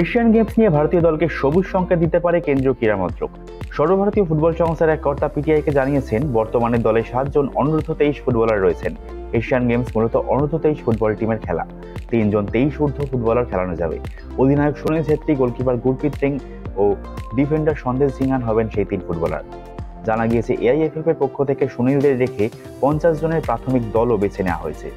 Asian games নিয়ে ভারতীয় দলকে সবুজ সংকেত দিতে পারে কেন্দ্রীয় ক্রীড়া মন্ত্রক। সর্বভারতীয় ফুটবল সংস্থার এক কর্তা পিটিআইকে জানিয়েছেন, বর্তমানে দলে 7 জন অনূর্ধ্ব-23 ফুটবলার রয়েছেন। এশিয়ান গেমস মূলত অনূর্ধ্ব-23 ফুটবল টিমের খেলা। 3 জন 23 ঊর্ধ্ব ফুটবলার খেলানো যাবে। অধিনায়ক সুনীল ছেত্রী, গোলকিপার গুরপ্রীত সিং ও ডিফেন্ডার সন্দেশ ঝিঙ্গান হবেন সেই 3 ফুটবলার। জানা গিয়েছে, AIFF এর পক্ষ থেকে সুনীলদের রেখে 50 জনের প্রাথমিক দলও বেছে নেওয়া হয়েছে।